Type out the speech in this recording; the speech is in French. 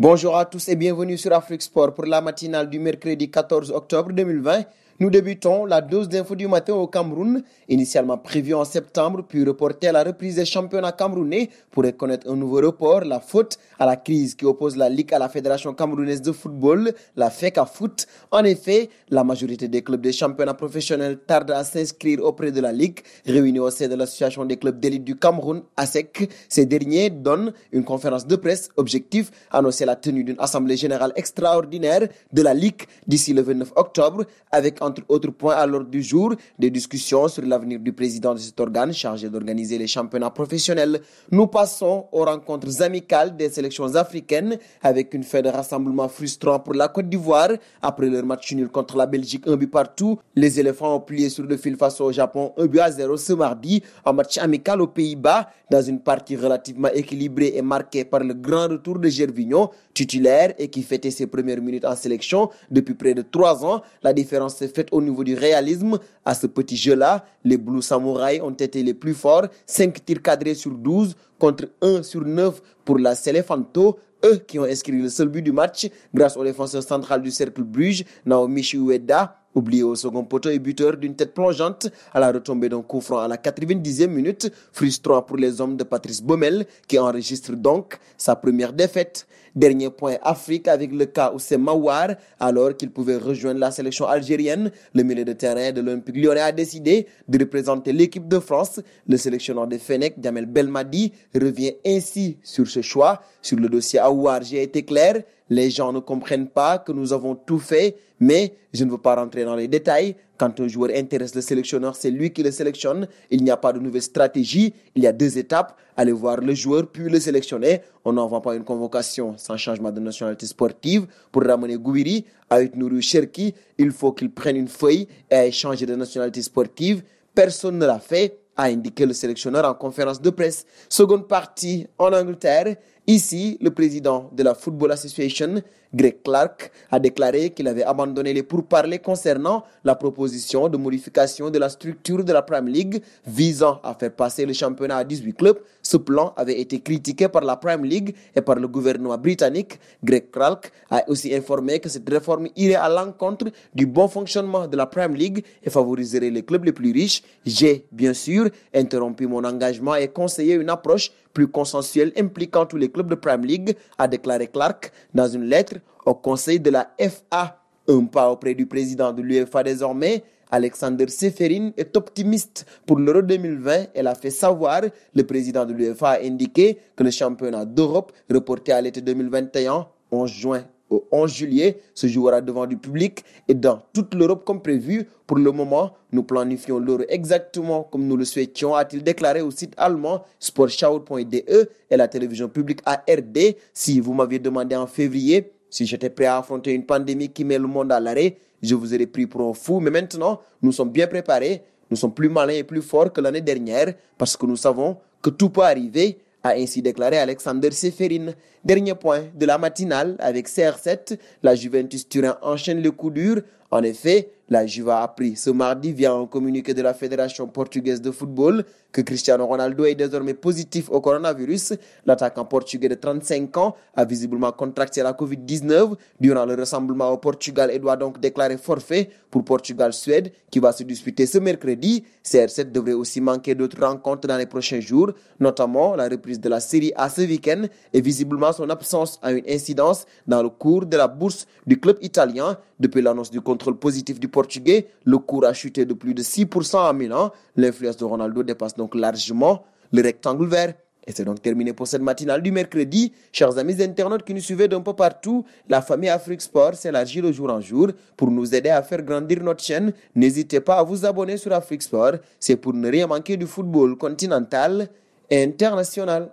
Bonjour à tous et bienvenue sur Afrique Sport pour la matinale du mercredi 14 octobre 2020. Nous débutons la dose d'info du matin au Cameroun. Initialement prévue en septembre, puis reportée à la reprise des championnats camerounais pourrait connaître un nouveau report, la faute à la crise qui oppose la Ligue à la Fédération Camerounaise de Football, la Fecafoot. En effet, la majorité des clubs des championnats professionnels tardent à s'inscrire auprès de la Ligue. Réunis au sein de l'Association des clubs d'élite du Cameroun, ASEC, ces derniers donnent une conférence de presse. Objectif, annoncer la tenue d'une assemblée générale extraordinaire de la Ligue d'ici le 29 octobre, avec entre autres points à l'ordre du jour des discussions sur l'avenir du président de cet organe chargé d'organiser les championnats professionnels. Nous passons aux rencontres amicales des sélections africaines avec une fin de rassemblement frustrant pour la Côte d'Ivoire. Après leur match nul contre la Belgique, 1 but partout, les éléphants ont plié sur le fil face au Japon 1-0 ce mardi. Un match amical aux Pays-Bas dans une partie relativement équilibrée et marquée par le grand retour de Gervinho, titulaire et qui fêtait ses premières minutes en sélection depuis près de 3 ans. La différence s'est faite au niveau du réalisme. À ce petit jeu-là, les Blues Samouraïs ont été les plus forts. 5 tirs cadrés sur 12 contre 1 sur 9 pour la Selefanto. Eux qui ont inscrit le seul but du match grâce au défenseur central du Cercle Bruges, Naomichi Ueda, oublié au second poteau et buteur d'une tête plongeante à la retombée d'un coup franc à la 90e minute. Frustrant pour les hommes de Patrice Bommel qui enregistre donc sa première défaite. Dernier point Afrique avec le cas Houssem Aouar, alors qu'il pouvait rejoindre la sélection algérienne. Le milieu de terrain de l'Olympique lyonnais a décidé de représenter l'équipe de France. Le sélectionneur des Fennecs, Djamel Belmadi, revient ainsi sur ce choix. Sur le dossier Aouar, j'ai été clair. Les gens ne comprennent pas que nous avons tout fait, mais je ne veux pas rentrer dans les détails. Quand un joueur intéresse le sélectionneur, c'est lui qui le sélectionne. Il n'y a pas de nouvelle stratégie. Il y a 2 étapes. Aller voir le joueur, puis le sélectionner. On n'envoie pas une convocation sans changement de nationalité sportive. Pour ramener Gouiri, Aït Nourou Cherki, il faut qu'il prenne une feuille et aille changer de nationalité sportive. Personne ne l'a fait, a indiqué le sélectionneur en conférence de presse. Seconde partie en Angleterre. Ici, le président de la Football Association, Greg Clark, a déclaré qu'il avait abandonné les pourparlers concernant la proposition de modification de la structure de la Premier League visant à faire passer le championnat à 18 clubs. Ce plan avait été critiqué par la Premier League et par le gouvernement britannique. Greg Clark a aussi informé que cette réforme irait à l'encontre du bon fonctionnement de la Premier League et favoriserait les clubs les plus riches. J'ai, bien sûr, interrompu mon engagement et conseillé une approche plus consensuelle impliquant tous les clubs de Premier League, a déclaré Clark dans une lettre au conseil de la FA. Un pas auprès du président de l'UEFA désormais, Aleksander Čeferin, est optimiste pour l'Euro 2020 et l'a fait savoir. Le président de l'UEFA a indiqué que le championnat d'Europe, reporté à l'été 2021, 11 juin au 11 juillet, se jouera devant du public et dans toute l'Europe comme prévu. Pour le moment, nous planifions l'Euro exactement comme nous le souhaitions, a-t-il déclaré au site allemand sportschau.de et la télévision publique ARD. Si vous m'aviez demandé en février si j'étais prêt à affronter une pandémie qui met le monde à l'arrêt, je vous aurais pris pour un fou. Mais maintenant, nous sommes bien préparés, nous sommes plus malins et plus forts que l'année dernière parce que nous savons que tout peut arriver, a ainsi déclaré Aleksander Čeferin. Dernier point de la matinale avec CR7, la Juventus Turin enchaîne les coups durs. En effet, la Juve a appris ce mardi via un communiqué de la Fédération portugaise de football que Cristiano Ronaldo est désormais positif au coronavirus. L'attaquant portugais de 35 ans a visiblement contracté la Covid-19 durant le rassemblement au Portugal et doit donc déclarer forfait pour Portugal-Suède qui va se disputer ce mercredi. CR7 devrait aussi manquer d'autres rencontres dans les prochains jours, notamment la reprise de la Serie A ce week-end, et visiblement son absence a une incidence dans le cours de la bourse du club italien. Depuis l'annonce du contrôle positif du Portugais, le cours a chuté de plus de 6% à Milan. L'influence de Ronaldo dépasse donc largement le rectangle vert. Et c'est donc terminé pour cette matinale du mercredi. Chers amis internautes qui nous suivez d'un peu partout, la famille Afrique Sport s'élargit de jour en jour. Pour nous aider à faire grandir notre chaîne, n'hésitez pas à vous abonner sur Afrique Sport. C'est pour ne rien manquer du football continental et international.